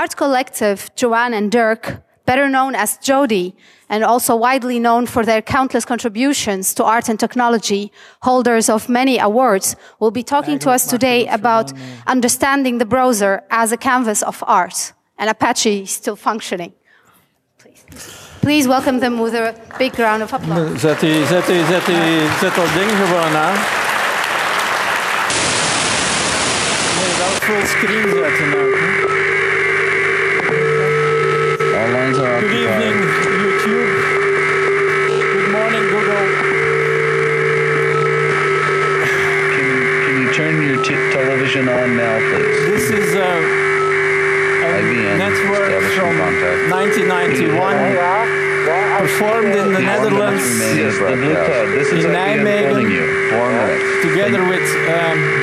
art collective Joanne and Dirk, better known as Jodi, and also widely known for their countless contributions to art and technology, holders of many awards, will be talking to us today about understanding the browser as a canvas of art. And Apache is still functioning. Please welcome them with a big round of applause. Zet dat ding gewoon aan. Nee, wel full screen zetten ook. Good evening, YouTube. Good morning, Google. Can you turn your television on now, please? This is network from 1991, performed in the Netherlands, in Nijmegen, together with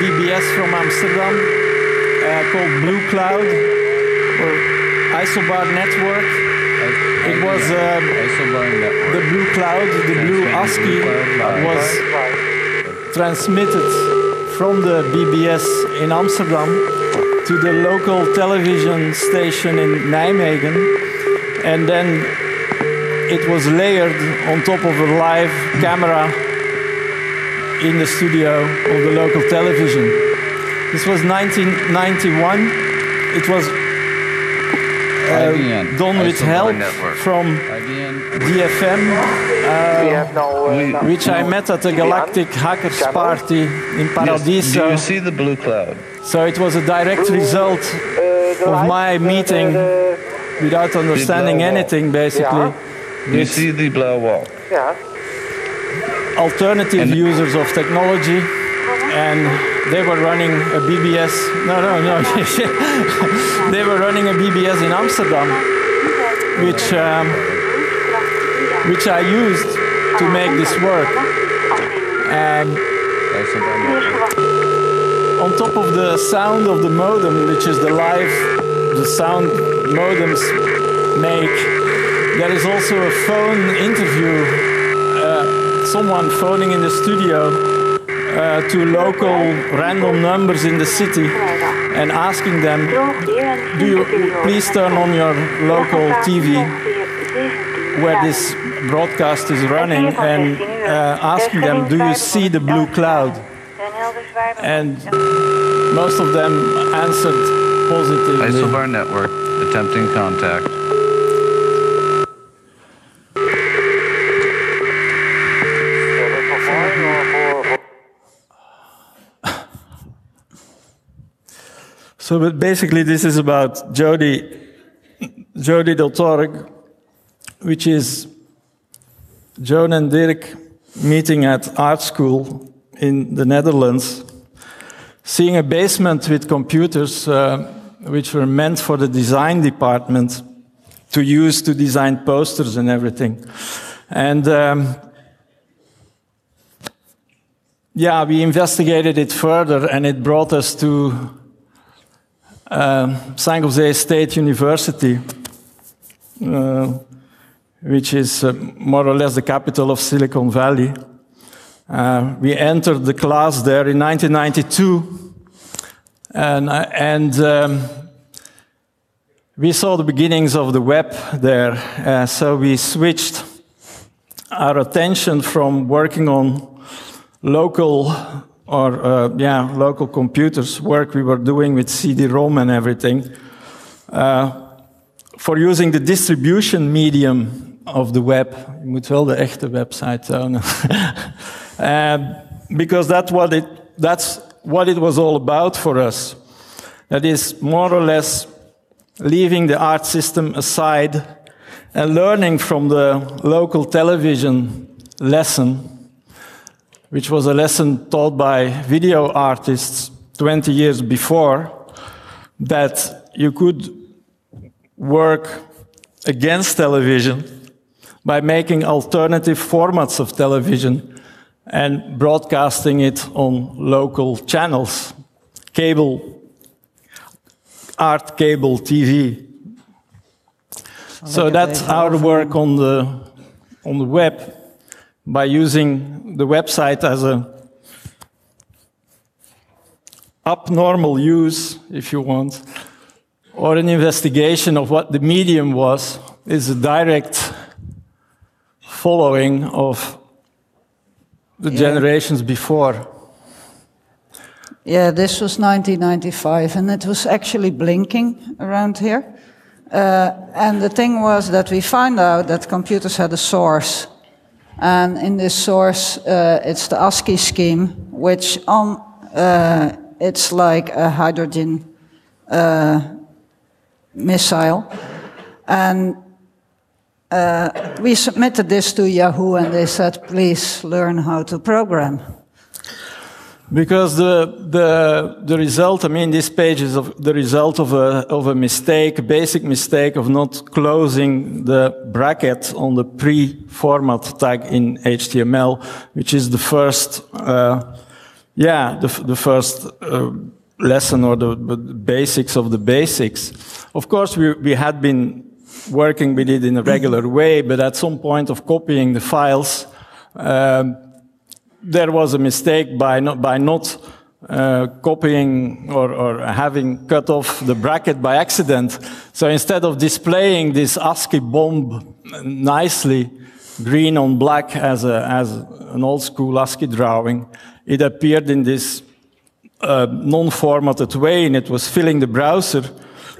BBS from Amsterdam, called Blue Cloud, or Isobar Network. It was the Blue Cloud, the blue ASCII was transmitted from the BBS in Amsterdam to the local television station in Nijmegen, and then it was layered on top of a live camera in the studio of the local television. This was 1991. It was done with help from DFM, which I met at the Galactic Hackers Party in Paradiso. Do you see the blue cloud? So it was a direct result of my meeting, without understanding anything, basically. You see the blue wall. Alternative users of technology, and they were running a BBS. They were running a BBS in Amsterdam, which I used to make this work. On top of the sound of the modem, which is the sound modems make, there is also a phone interview, someone phoning in the studio to local random numbers in the city and asking them, do you please turn on your local TV where this broadcast is running, and asking them, do you see the blue cloud? And most of them answered positively. Isobar Network, attempting contact. So, but basically this is about Jodi Del Torque, which is Joan and Dirk meeting at art school in the Netherlands, seeing a basement with computers which were meant for the design department to use to design posters and everything. And yeah, we investigated it further, and it brought us to San Jose State University, which is more or less the capital of Silicon Valley. We entered the class there in 1992, and we saw the beginnings of the web there. So we switched our attention from working on local or local computers work we were doing with CD-ROM and everything, for using the distribution medium of the web. Je moet wel de echte website tonen. Because that's what it was all about for us. That is more or less leaving the art system aside and learning from the local television lesson, which was a lesson taught by video artists 20 years before, that you could work against television by making alternative formats of television and broadcasting it on local channels. Cable, art cable TV. So that's our work on the web, by using the website as a abnormal use, if you want, or an investigation of what the medium was is a direct following of the generations before. Yeah, this was 1995, and it was actually blinking around here. And the thing was that we found out that computers had a source. And in this source, it's the ASCII scheme, which on it's like a hydrogen missile. And we submitted this to Yahoo, and they said, please learn how to program. Because the result, I mean, this page is the result of a mistake, basic mistake of not closing the bracket on the pre-format tag in HTML, which is the first, the first lesson or the basics of the basics. Of course, we had been working with it in a regular way, but at some point of copying the files, there was a mistake by not copying or having cut off the bracket by accident. So instead of displaying this ASCII bomb nicely, green on black as an old school ASCII drawing, it appeared in this non-formatted way, and it was filling the browser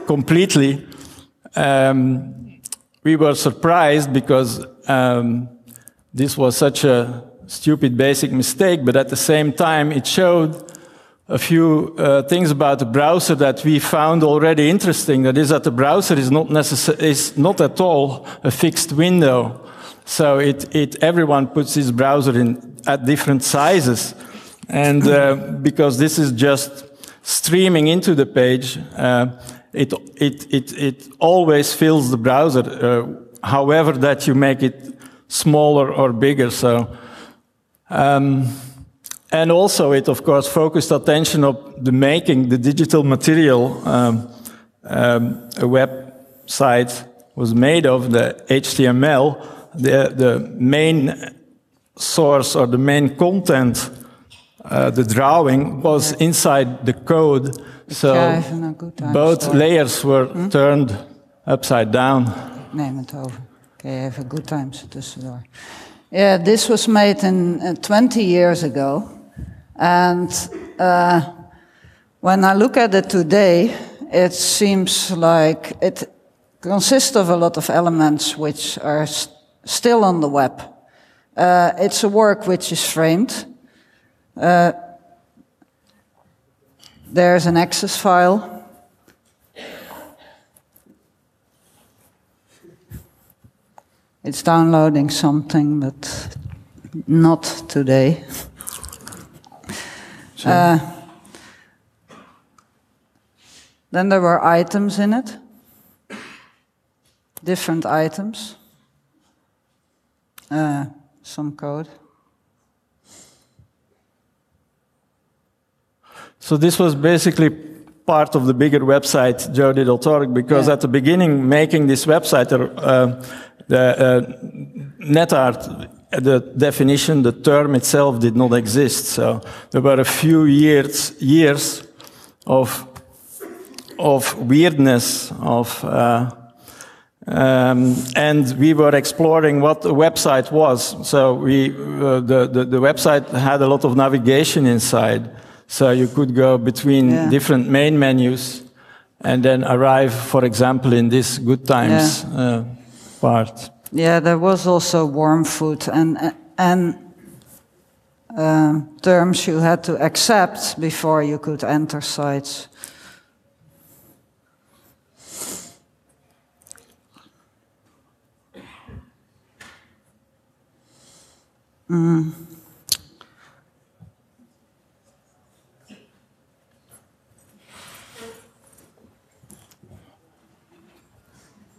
completely. We were surprised because this was such a stupid basic mistake, but at the same time it showed a few things about the browser that we found already interesting. That is that the browser is not at all a fixed window. So everyone puts his browser in at different sizes. And because this is just streaming into the page, it always fills the browser, however that you make it smaller or bigger. So and also it, of course, focused attention on the digital material a website was made of, the HTML, the main source or the main content, the drawing, was inside the code. So both layers were turned upside down. Neem het over. Okay, even good times tussendoor. Yeah, this was made in 20 years ago, and when I look at it today, it seems like it consists of a lot of elements which are still on the web. It's a work which is framed. There's an access file. It's downloading something, but not today. Sure. Then there were items in it, different items, some code. So this was basically part of the bigger website, Jodi Del Torque, because at the beginning, making this website, the net art, the definition, the term itself did not exist. So there were a few years of weirdness, and we were exploring what a website was. So we, the website had a lot of navigation inside. So you could go between different main menus and then arrive, for example, in this Good Times part. Yeah, there was also warm food and terms you had to accept before you could enter sites.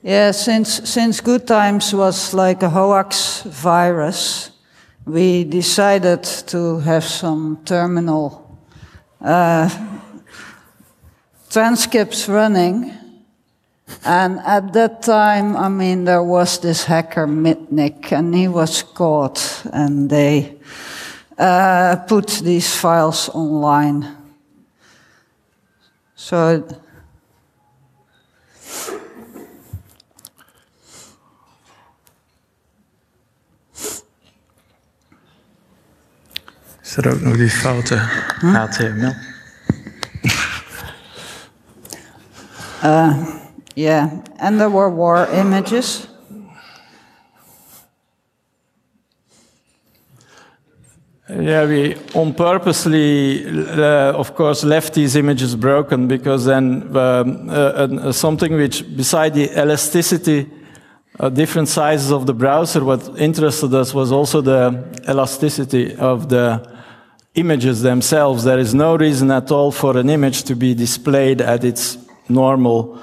Yeah, since Good Times was like a hoax virus, we decided to have some terminal transcripts running. And at that time, I mean, there was this hacker Mitnick, and he was caught, and they put these files online. So Is er ook nog die foute HTML? Yeah, and there were war images. Yeah, we on purposely, of course, left these images broken, because then something which, beside the elasticity, different sizes of the browser, what interested us was also the elasticity of the images themselves. There is no reason at all for an image to be displayed at its normal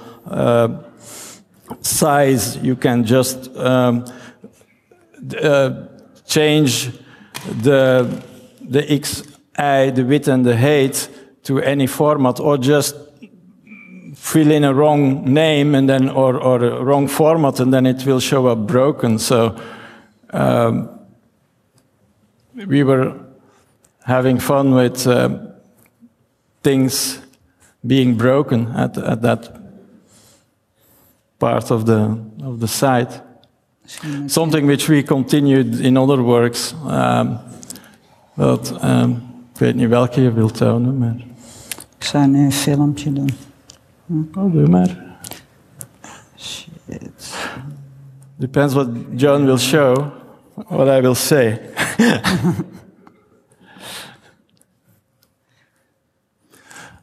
size. You can just change the XI, the width and the height to any format, or just fill in a wrong name and then or a wrong format, and then it will show up broken. So we were having fun with things being broken at that part of the site. Something which we continued in other works, ik weet niet welke je wilt tonen, maar... Ik zou nu een filmpje doen. Oh, doe maar. Shit. Depends what John will show, what I will say.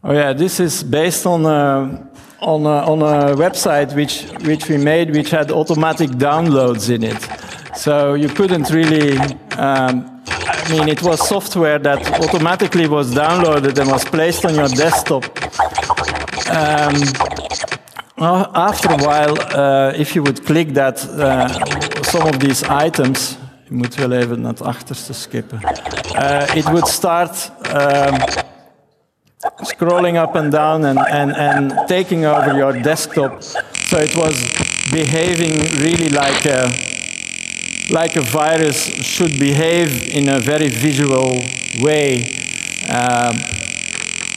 Oh yeah, this is based on a website which we made, which had automatic downloads in it. So you couldn't really, I mean, it was software that automatically was downloaded and was placed on your desktop. After a while, if you would click that, some of these items, je moet wel even naar het achterste skippen, it would start scrolling up and down and taking over your desktop. So it was behaving really like a virus should behave, in a very visual way.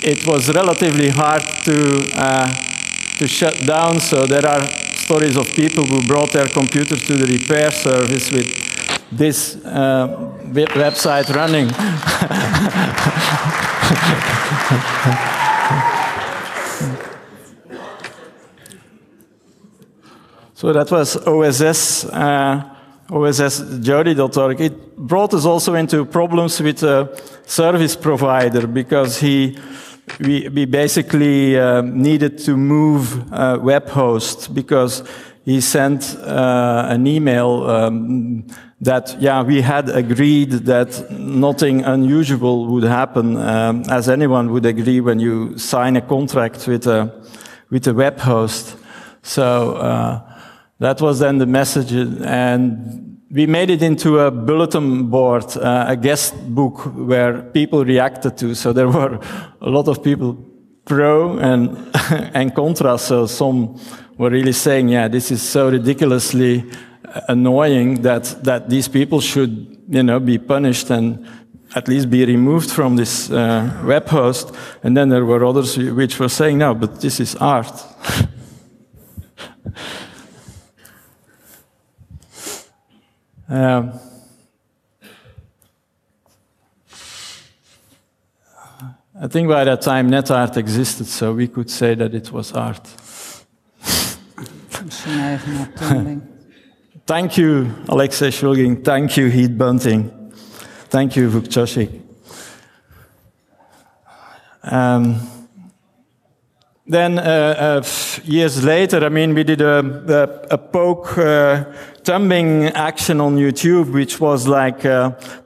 It was relatively hard to shut down, so there are stories of people who brought their computer to the repair service with this website running. So that was OSS, OSS Jodi Del Torque. It brought us also into problems with a service provider, because we basically needed to move web host, because he sent an email that, yeah, we had agreed that nothing unusual would happen, as anyone would agree when you sign a contract with a web host. So that was then the message, and we made it into a bulletin board, a guest book where people reacted to. So there were a lot of people pro and and contra. So some were really saying, yeah, this is so ridiculously annoying that these people should, you know, be punished and at least be removed from this web host. And then there were others which were saying, no, but this is art. I think by that time net art existed, so we could say that it was art. Thank you, Alexey Shulgin. Thank you, Heath Bunting. Thank you, Vuk Josic. Then years later, I mean, we did a poke thumbing action on YouTube, which was like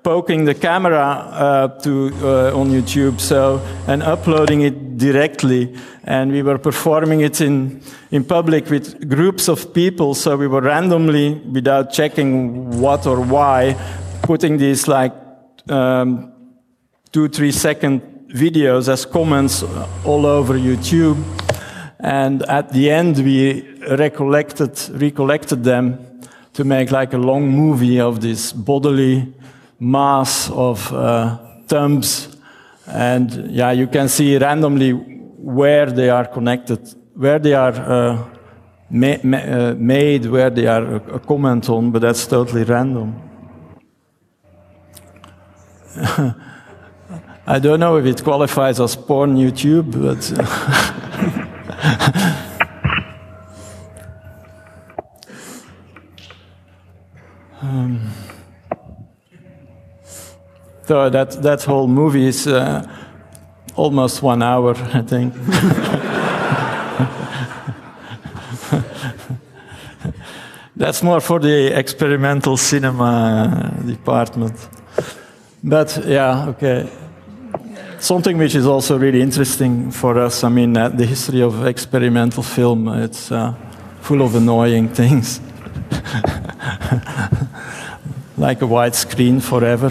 poking the camera on YouTube, so, and uploading it directly. And we were performing it in public with groups of people, so we were randomly, without checking what or why, putting these like 2-3 second videos as comments all over YouTube. And at the end, we recollected them to make like a long movie of this bodily mass of thumbs. And yeah, you can see randomly where they are connected, where they are made, where they are a comment on, but that's totally random. I don't know if it qualifies as porn YouTube, but... so that whole movie is almost 1 hour, I think. That's more for the experimental cinema department. But yeah, okay. Something which is also really interesting for us, I mean, the history of experimental film, it's full of annoying things. Like a white screen forever.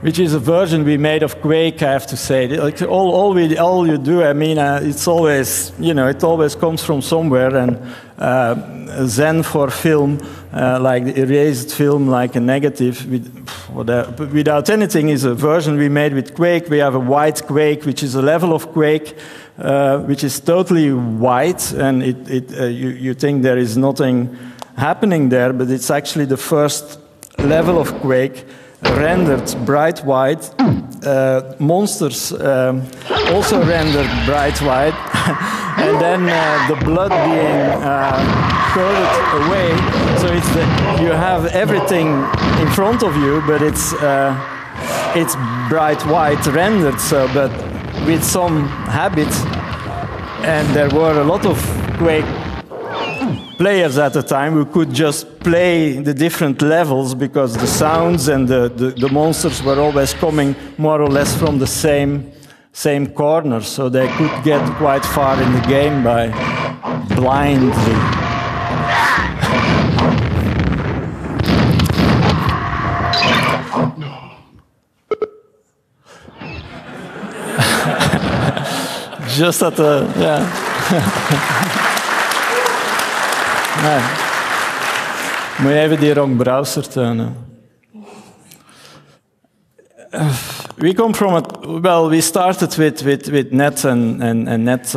Which is a version we made of Quake, I have to say. Like all you do, I mean, it's always, you know, it always comes from somewhere. And Zen for film, like the erased film, like a negative, without anything, is a version we made with Quake. We have a white Quake, which is a level of Quake, which is totally white, and you think there is nothing happening there, but it's actually the first level of Quake. Rendered bright white, monsters also rendered bright white, and then the blood being coded away. So it's you have everything in front of you, but it's bright white rendered. So, but with some habit, and there were a lot of Quake players at the time who could just play the different levels because the sounds and the monsters were always coming more or less from the same corner, so they could get quite far in the game by blindly. Just at the yeah. Nee. Moet je even die wrong browser turnen. We come from a, well, we started with net and net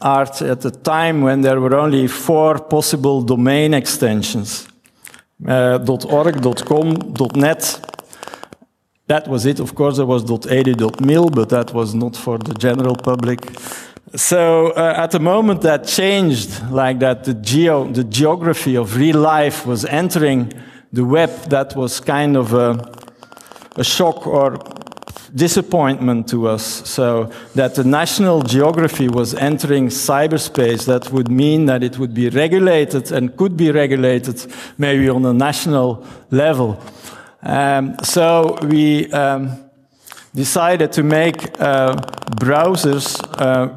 art at a time when there were only 4 possible domain extensions. .org, .com, .net. That was it. Of course, there was .edu.mil, but that was not for the general public. So at the moment that changed, like that the geography of real life was entering the web, that was kind of a shock or disappointment to us. So that the national geography was entering cyberspace, that would mean that it would be regulated and could be regulated maybe on a national level. So we... decided to make browsers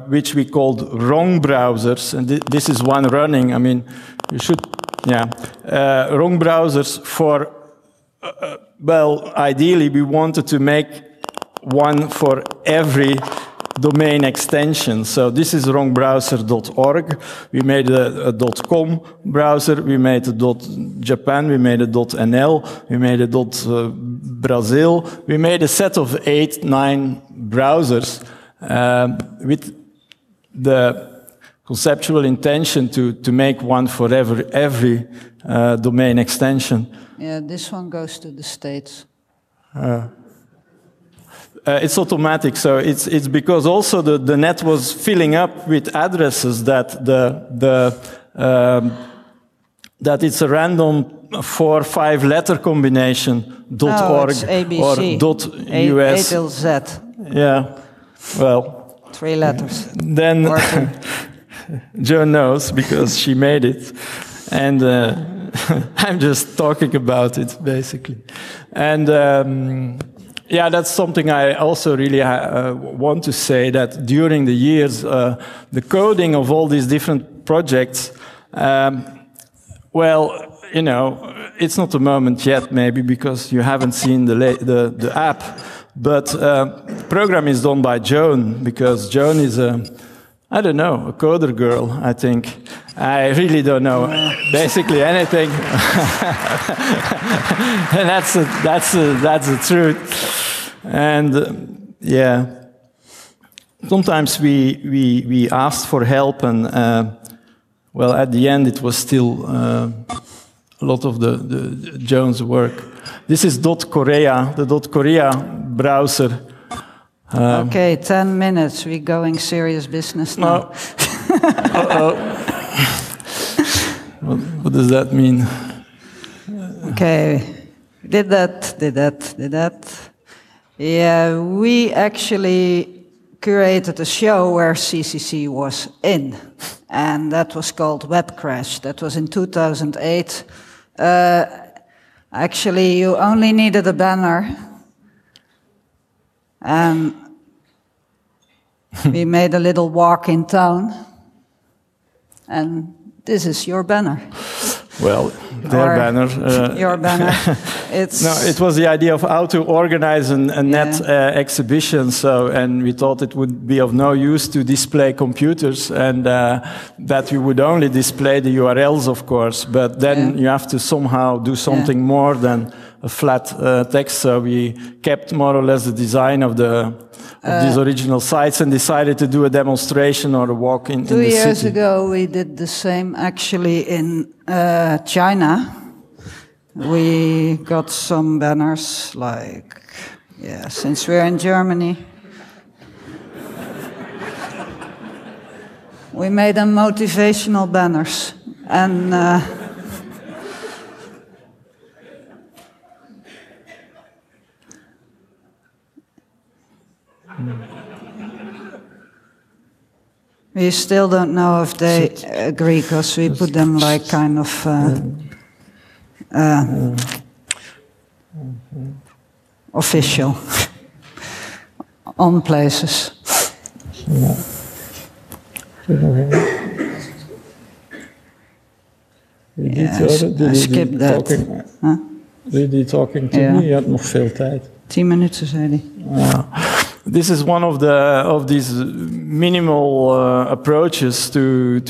which we called wrong browsers, and this is one running. I mean, you should, yeah, wrong browsers for. Well, ideally, we wanted to make one for every domain extension. So this is wrongbrowser.org. We made a .com browser. We made a .japan. We made a .nl. We made a .brazil. We made a set of 8, 9 browsers with the conceptual intention to make one for every domain extension. Yeah, this one goes to the States. It's automatic, so it's because also the net was filling up with addresses that that it's a random 4-5 letter combination .org or .us. A till Z. Yeah, well. 3 letters. Then Joan knows because she made it, and I'm just talking about it basically, and. Yeah, that's something I also really want to say, that during the years, the coding of all these different projects, well, you know, it's not the moment yet, maybe, because you haven't seen the app. But the program is done by Joan, because Joan is a, I don't know, a coder girl, I think. I really don't know basically anything. And that's the truth. And yeah, sometimes we asked for help, and well, at the end it was still a lot of the Jones work. This is .Korea, the .Korea browser. Okay, 10 minutes. We're going serious business now. No. What does that mean? Okay, did that. Yeah, we actually created a show where CCC was in, and that was called Webcrash. That was in 2008. Actually, you only needed a banner. We made a little walk in town, and this is your banner. Well, their banner. Your banner. It's no, it was the idea of how to organize a net exhibition. So, and we thought it would be of no use to display computers, and that we would only display the URLs, of course. But then you have to somehow do something more than a flat text. So we kept more or less the design of these original sites and decided to do a demonstration or a walk in the city. 2 years ago, we did the same actually in China. We got some banners like, yeah, since we're in Germany. We made them motivational banners. And we still don't know if they agree, because we put them like kind of official on places. I skipped that. Huh? Die talking to me, je had nog veel tijd. 10 minuten, zei hij. This is one of these minimal approaches to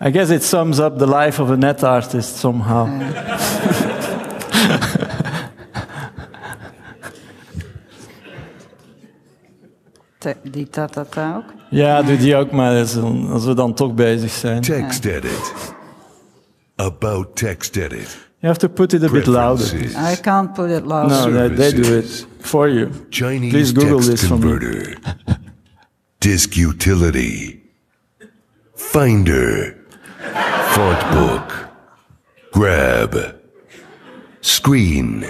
I guess it sums up the life of a net artist somehow. Die tata ook? Ja, doe die ook maar eens, als we dan toch bezig zijn. Text edit. About text edit. You have to put it a bit louder. I can't put it louder. No, they do it for you. Chinese Please Google text this converter. Disk utility. Finder. Font book. Grab. Screen.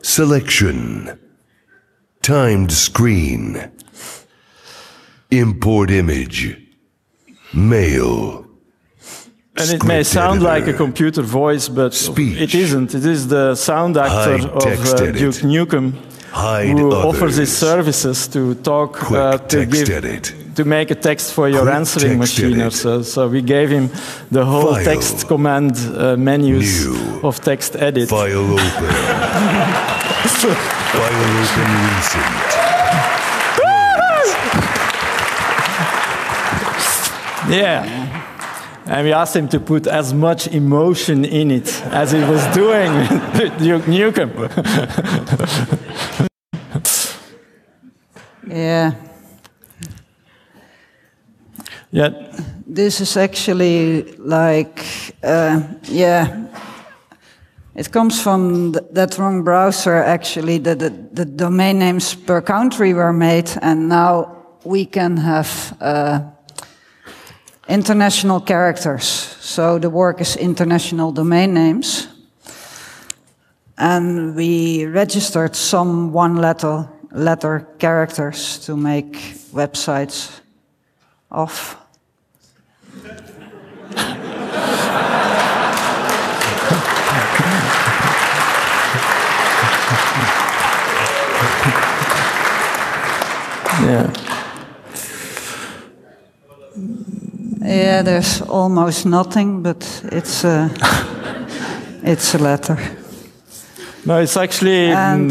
Selection. Timed screen. Import image. Mail. And it may sound like a computer voice, but speech. It isn't. It is the sound actor of Duke Nukem who offers his services to talk, to make a text for your answering machine or so. So we gave him the whole text command menus of text edit. File open. File open recent. Yeah. And we asked him to put as much emotion in it as he was doing with Duke Nukem. Yeah. This is actually like, it comes from that wrong browser, actually. The domain names per country were made, and now we can have international characters. So the work is international domain names. And we registered some one-letter characters to make websites of. Yeah, there's almost nothing, but it's a, it's a letter. No, it's actually... And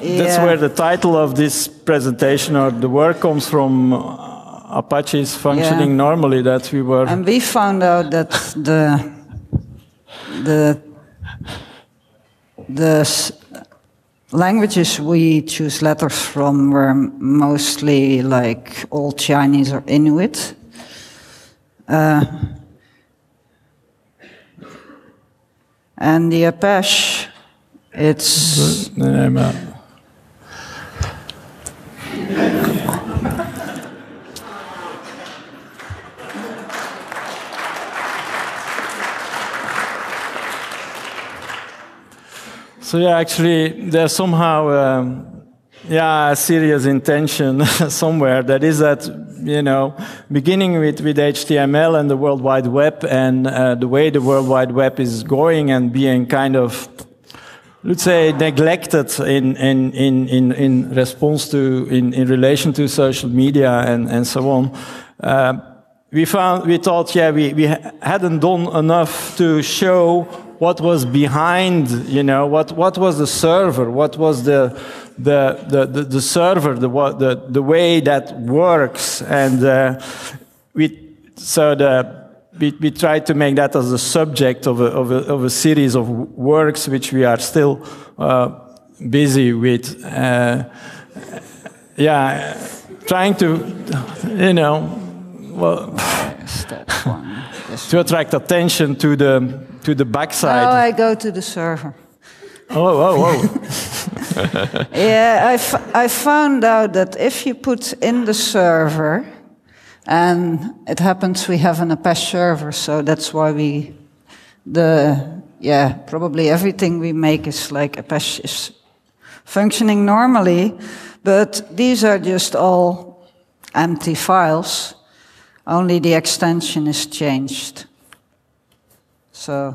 that's where the title of this presentation or the work comes from. Apache is functioning normally, that we were... And we found out that the The languages we choose letters from were mostly like Old Chinese or Inuit. And the Apache, it's... So yeah, actually, there's somehow, a serious intention somewhere. That is that, you know, beginning with HTML and the World Wide Web and the way the World Wide Web is going and being kind of, let's say, neglected in response to, in relation to social media and so on. We hadn't done enough to show what was behind, you know, what was the server, what was the server, the way that works, and we tried to make that as the subject of a series of works which we are still busy with, trying to, you know, well, step one. To attract attention to the backside. Oh, I go to the server. Oh. Yeah, I found out that if you put in the server, and it happens we have an Apache server, so that's why probably everything we make is like Apache is functioning normally, but these are just all empty files. Only the extension is changed. So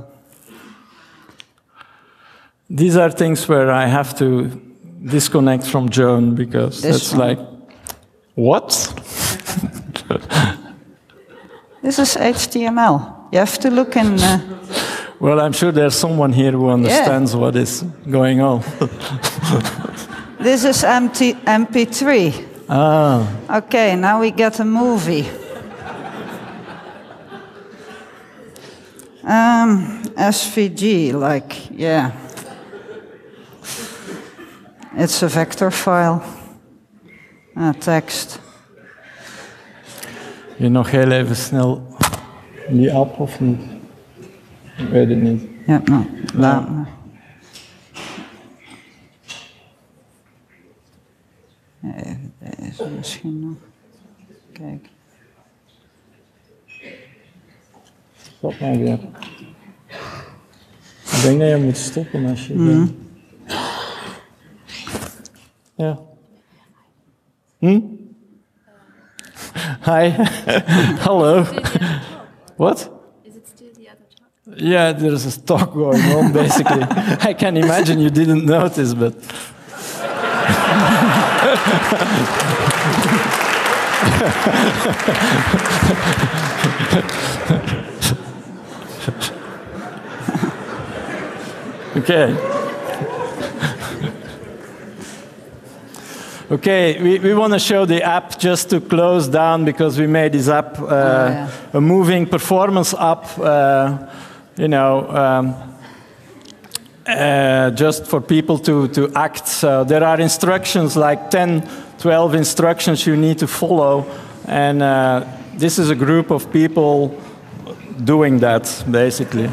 these are things where I have to disconnect from Joan because it's like, what? This is HTML. You have to look in. Well, I'm sure there's someone here who understands what is going on. This is MP3. Ah. Okay, now we get a movie. SVG, it's a vector file, tekst. Je nog heel even snel die app of niet? Ik weet het niet. Ja, nou, laat maar. Even deze misschien nog. Kijk. Stop maar weer. Ik denk dat je moet stoppen als je... Ja. Hi. Hallo. What? Is it still the other talk? Yeah, there is a talk going on, basically. I can imagine you didn't notice, but... Okay, we want to show the app just to close down because we made this app a moving performance app, just for people to act. So there are instructions, like 10, 12 instructions you need to follow, and this is a group of people doing that, basically.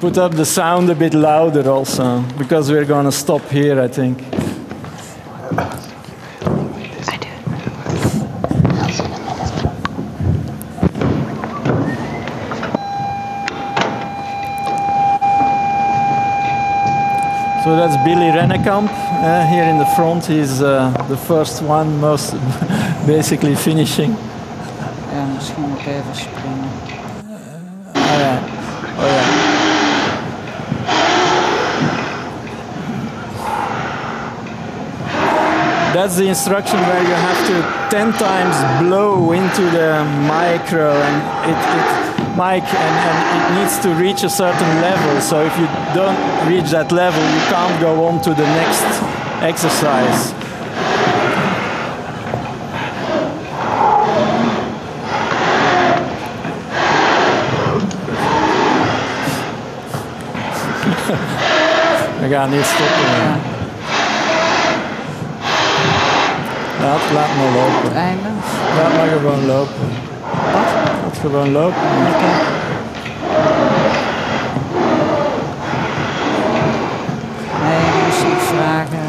Put up the sound a bit louder also, because we're going to stop here, I think. I do. So that's Billy Rennekamp here in the front. He's the first one, most basically finishing. That's the instruction where you have to 10 times blow into the micro and it needs to reach a certain level. So if you don't reach that level, you can't go on to the next exercise. We gaan hier stoppen. Ja. Laat maar lopen. Einde. Laat maar gewoon lopen. Wat? Laat gewoon lopen. Oké. Nee, dus niet vragen.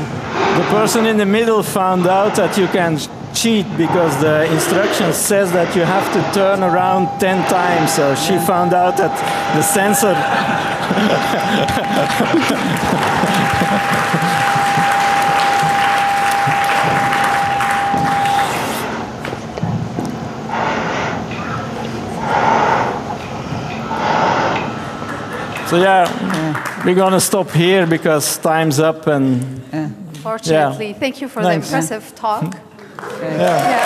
The person in the middle found out that you can cheat because the instruction says that you have to turn around 10 times. So she found out that the sensor. So yeah, we're gonna stop here because time's up and. Fortunately, thank you for the impressive talk. Yeah.